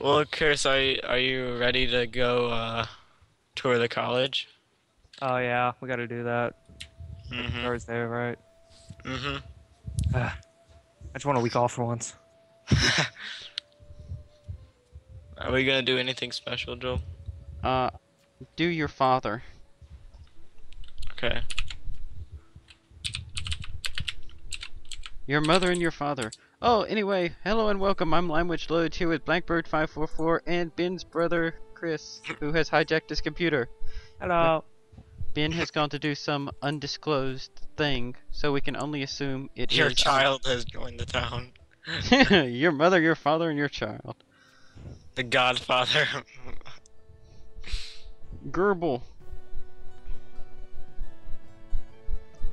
Well, Chris, are you ready to go tour the college? Oh yeah, we got to do that. Mm-hmm. Thursday, right? Mhm. I just want a week off for once. Are we gonna do anything special, Joel? Do your father. Okay. Your mother and your father. Oh, anyway, hello and welcome. I'm LimeWedgeLoej here with BlackBird544 and Ben's brother Chris, who has hijacked his computer. Hello. Ben has gone to do some undisclosed thing, so we can only assume it is. Your child has joined the town. Your mother, your father, and your child. The Godfather. Gerbil.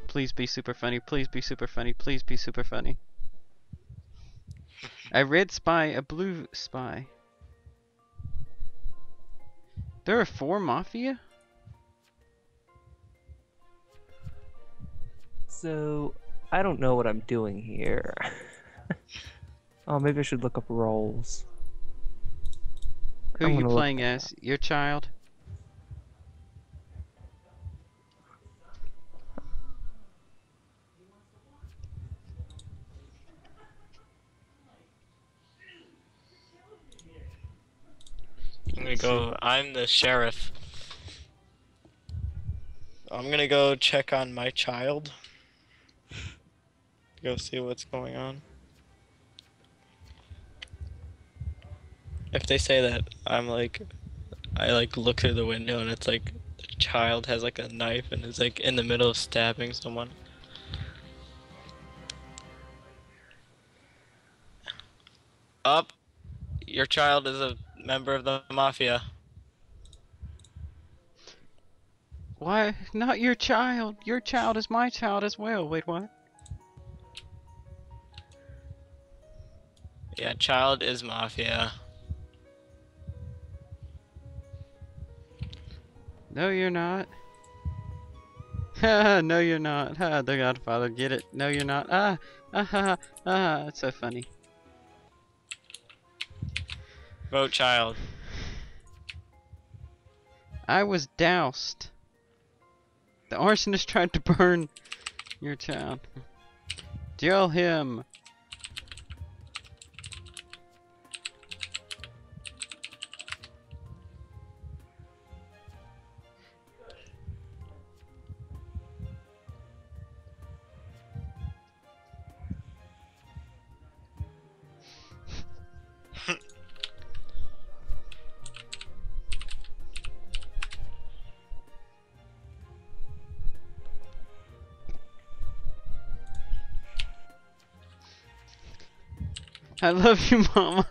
Please be super funny. Please be super funny. Please be super funny. A red spy, a blue spy. There are four mafia? So, I don't know what I'm doing here. Oh, maybe I should look up roles. Who are you playing as? Your child? I'm gonna go. I'm the sheriff. I'm gonna go check on my child. Go see what's going on. If they say that, I'm like, I like look through the window and it's like the child has like a knife and is like in the middle of stabbing someone. Up, your child is a member of the mafia. Why not your child? Your child is my child as well. Wait, what? Yeah, child is mafia. No, you're not. No, you're not. The Godfather, get it. No, you're not. That's so funny. Vote child. I was doused. The arsonist tried to burn your child. Jail him. I love you, Mama.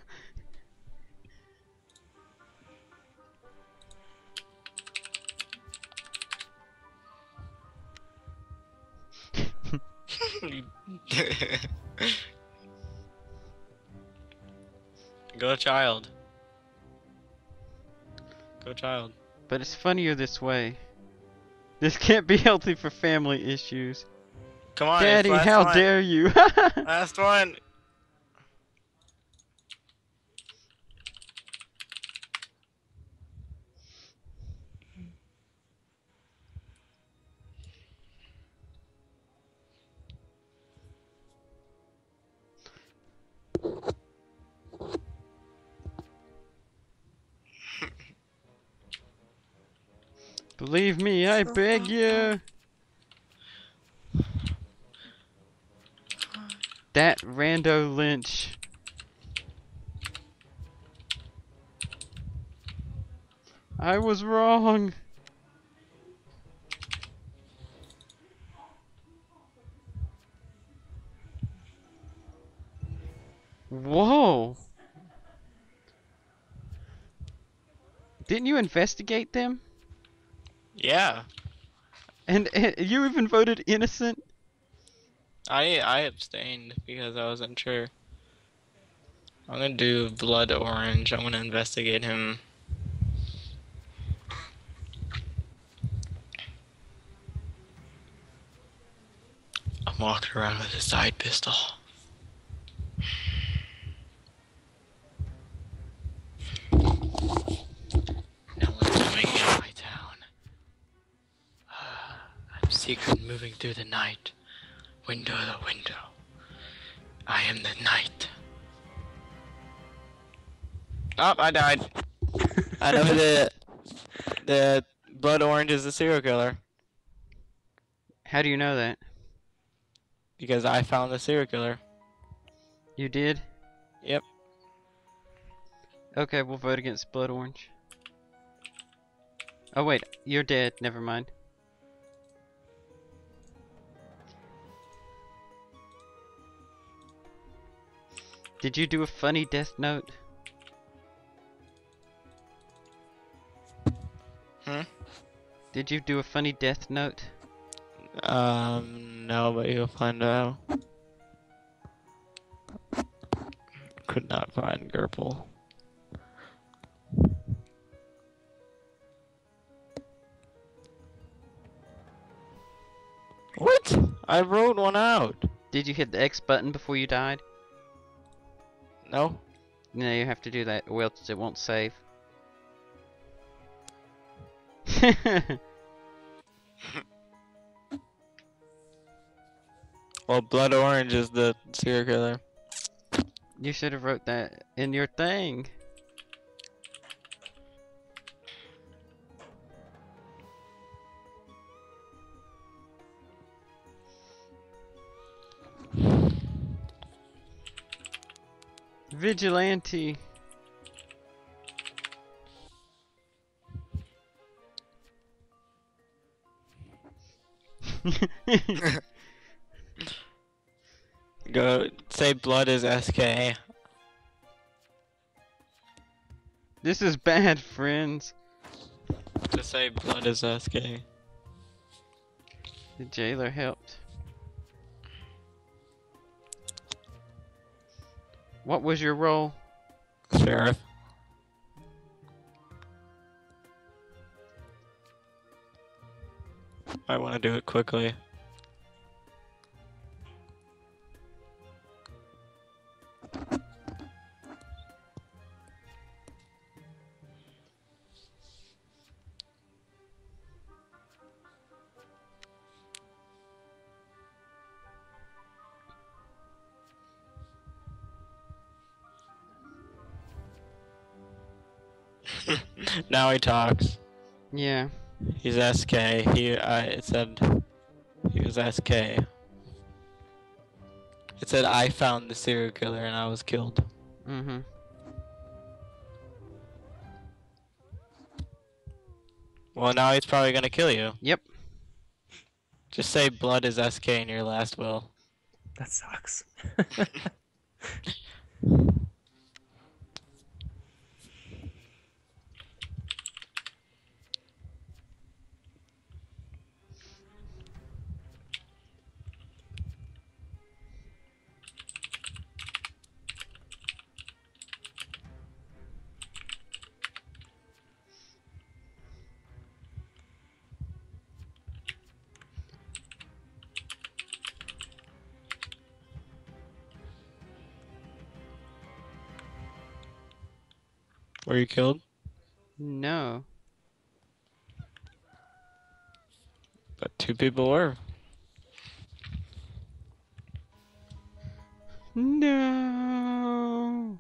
Go child. Go child. But it's funnier this way. This can't be healthy for family issues. Come on, Daddy, how dare you? Last one. Believe me, I beg you. That rando Lynch. I was wrong. Whoa. Didn't you investigate them? Yeah, and you even voted innocent. I abstained because I wasn't sure. I'm gonna do blood orange. I'm gonna investigate him. I'm walking around with a side pistol. secret moving through the night, window to window. I am the night. Oh, I died. I know the blood orange is the serial killer. How do you know that? Because I found the serial killer. You did? Yep. Okay, we'll vote against blood orange. Oh wait, you're dead. Never mind. Did you do a funny death note? Hmm? Did you do a funny death note? No, but you'll find out. Could not find Gurple. What? I wrote one out. Did you hit the X button before you died? No. No, you have to do that, or else it won't save. Well, blood orange is the serial killer. You should have wrote that in your thing. Vigilante. Go say blood is SK. This is bad, friends. To say blood is SK. The jailer helped. What was your role? Sheriff. I want to do it quickly. Now he talks. Yeah. He's SK. It said he was SK. It said I found the serial killer and I was killed. Mm-hmm. Well, now he's probably gonna kill you. Yep. Just say blood is SK in your last will. That sucks. Were you killed? No. But two people were. No.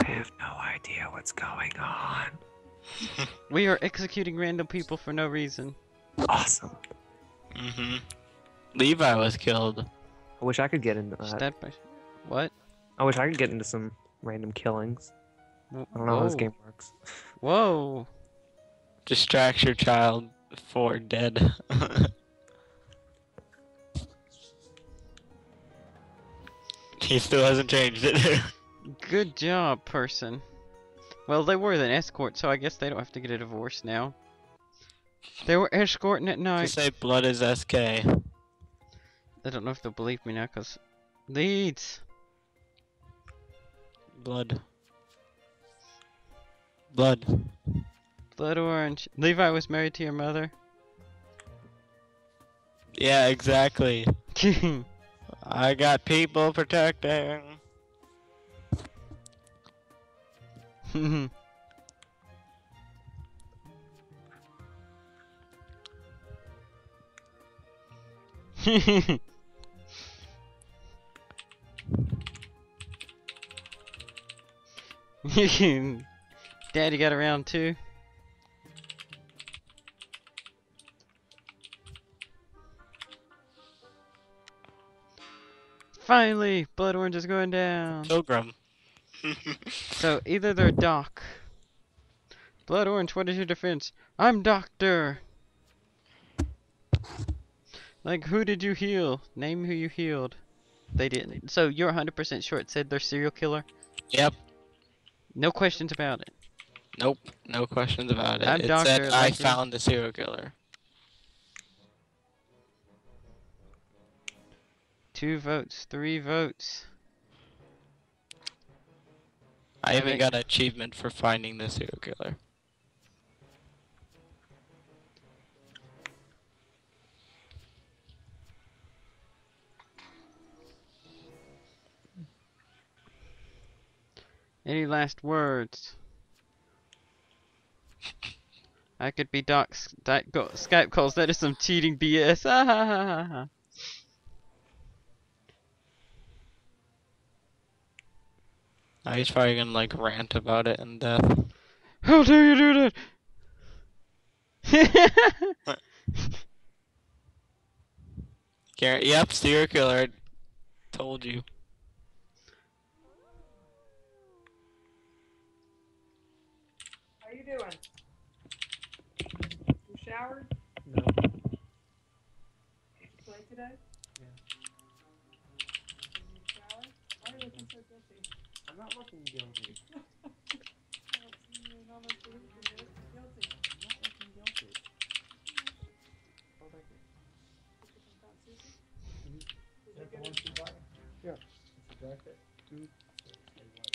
I have no idea what's going on. We are executing random people for no reason. Awesome. Mm-hmm. Levi was killed. I wish I could get into that. What? I wish I could get into some random killings. I don't know how this game works. Whoa. Distract your child for dead. He still hasn't changed it. Good job, person. Well, they were an escort, so I guess they don't have to get a divorce now. They were escorting at night. Just say blood is SK. I don't know if they'll believe me now, because... Leeds! Blood. Blood. Blood orange. Levi was married to your mother? Yeah, exactly. I got people protecting. Daddy got around too. Finally, Blood Orange is going down. Pilgrim. So either they're Doc. Blood Orange, what is your defense? I'm Doctor. Like, who did you heal? Name who you healed. They didn't. So you're 100% sure it said they're serial killer? Yep. No questions about it. Nope. No questions about it. I'm it Doctor, said I found the serial killer. 2 votes. 3 votes. I even got an achievement for finding the serial killer. Any last words? I could be Doc's Skype calls. That is some cheating BS. Ah, ha, ha, ha, ha. Now he's probably gonna like rant about it and death. How dare you do that? Yep, serial killer. Told you. How you doing? You showered? No. Did you play today? Yeah. Did you shower? Why are you looking so guilty? I'm not looking guilty. You're not looking guilty. I'm not looking guilty. Hold on. Did you get one to buy? Yeah. It's a jacket. Two. And one.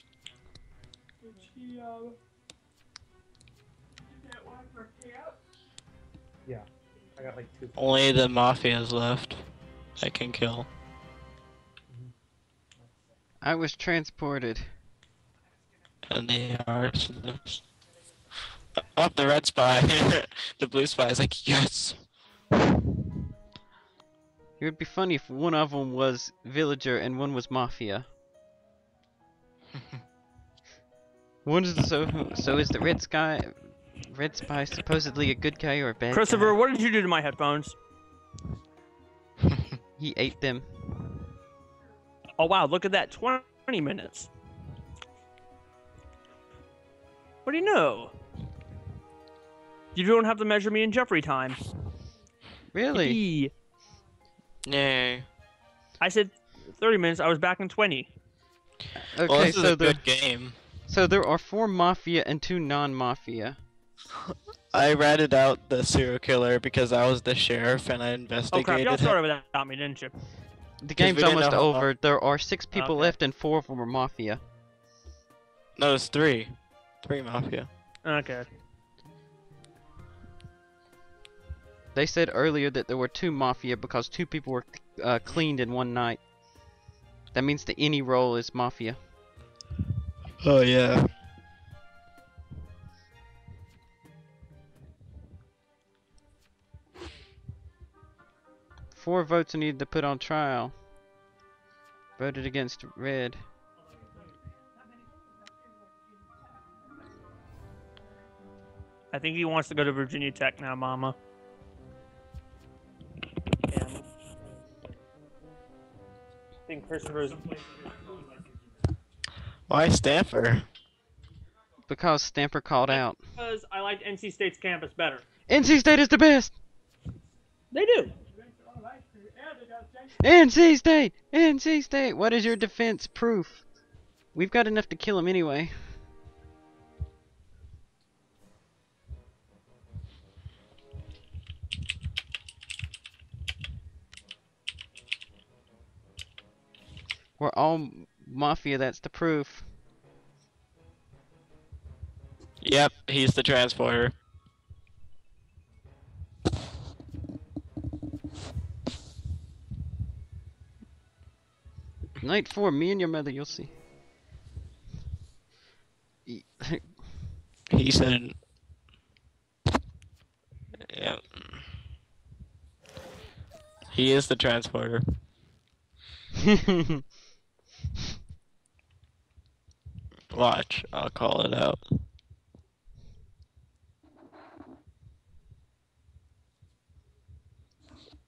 Did she, that one for camp? Yeah. I got like 2. Only the Mafia's left. I can kill. I was transported. And they are up the red spy. The blue spy is like, yes! It would be funny if one of them was villager and one was mafia. One is so is the red sky. Red Spy supposedly a good guy or a bad Christopher, guy? What did you do to my headphones? He ate them. Oh wow, look at that, 20 minutes. What do you know? You don't have to measure me in Jeffrey time. Really? No. I said 30 minutes, I was back in 20. Okay, well, this is a good game. So there are 4 Mafia and 2 non-Mafia. I ratted out the serial killer because I was the sheriff and I investigated. Oh crap, y'all started without me, didn't you? The game's almost over. There are 6 people left and 4 of them are Mafia. No, it's 3. 3 Mafia. Okay. They said earlier that there were 2 Mafia because 2 people were cleaned in one night. That means that any role is Mafia. Oh yeah. Four votes are needed to put on trial. Voted against red. I think he wants to go to Virginia Tech now, Mama. Yeah. I think Christopher's... Why Stanford? Because Stanford called out. Because I liked NC State's campus better. NC State is the best! They do! NC State! NC State! What is your defense proof? We've got enough to kill him anyway. We're all Mafia, that's the proof. Yep, he's the transporter. Night 4, me and your mother, you'll see. He said... Yeah. He is the transporter. Watch, I'll call it out.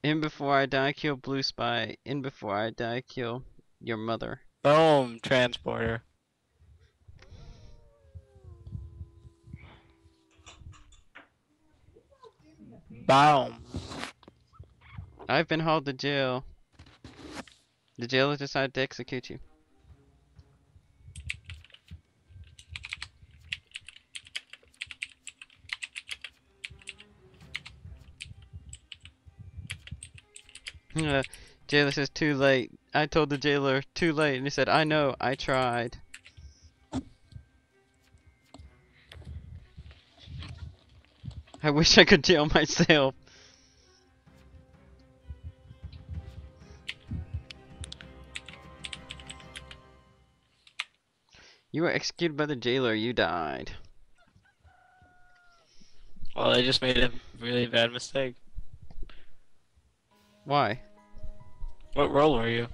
In before I die, kill Blue Spy. In before I die, kill your mother. Boom, transporter. Boom. I've been hauled to jail. The jailer decided to execute you. Jailer says, too late. I told the jailer, too late, and he said, I know, I tried. I wish I could jail myself. You were executed by the jailer, you died. Well, I just made a really bad mistake. Why? What role were you?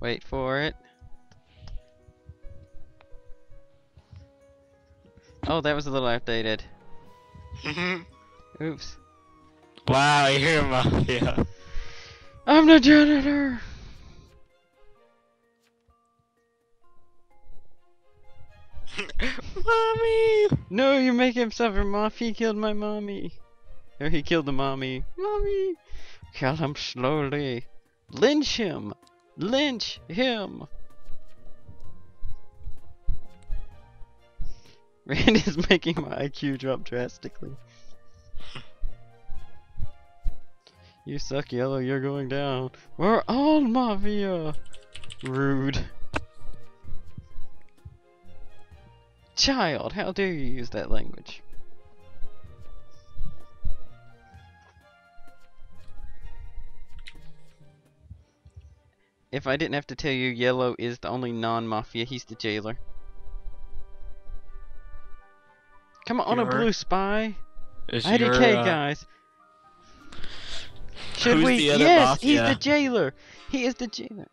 Wait for it. Oh, that was a little outdated. Mm-hmm. Oops. Wow, you're a mafia. I'm the janitor! Mommy! No, you make him suffer, Moff. He killed my mommy. Or he killed the mommy. Mommy! Kill him slowly. Lynch him! Lynch him! Randy's making my IQ drop drastically. You suck, Yellow. You're going down. We're all mafia! Rude. Child, how dare you use that language? If I didn't have to tell you, Yellow is the only non-mafia. He's the jailer. Come on, a Blue Spy. IDK, guys. Should we? Yes, mafia? He's the jailer. He is the jailer.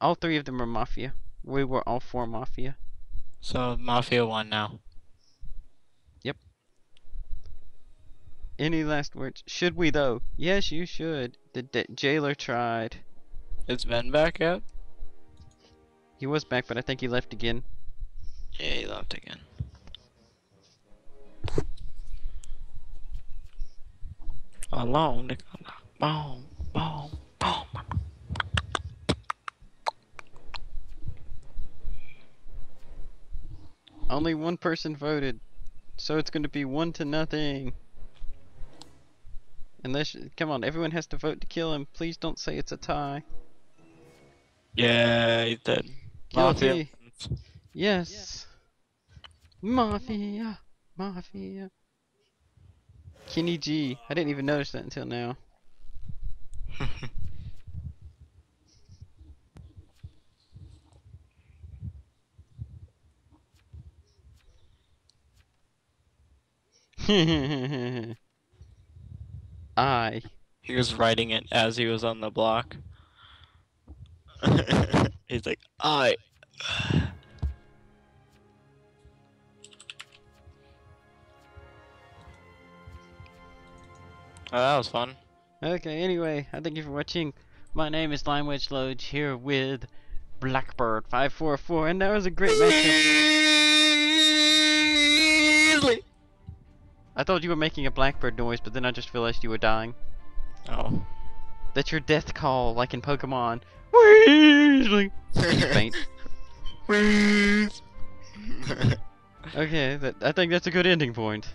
All three of them are mafia. We were all four mafia. So, Mafia 1 now. Yep. Any last words? Should we, though? Yes, you should. The jailer tried. Is Ben back out? He was back, but I think he left again. Yeah, he left again. Alone, they boom, boom, boom. Only one person voted, so it's going to be 1-0. Unless, come on, everyone has to vote to kill him. Please don't say it's a tie. Yeah, he's dead. Mafia. Yes. Mafia. Mafia. Kenny G. I didn't even notice that until now. He was writing it as he was on the block. He's like, I. Oh, that was fun. Okay, anyway, I thank you for watching. My name is LimeWedgeLoej here with BlackBird544, and that was a great matchup. I thought you were making a blackbird noise, but then I just realized you were dying. Oh. That's your death call, like in Pokemon. Weasley! Faint. Okay, I think that's a good ending point.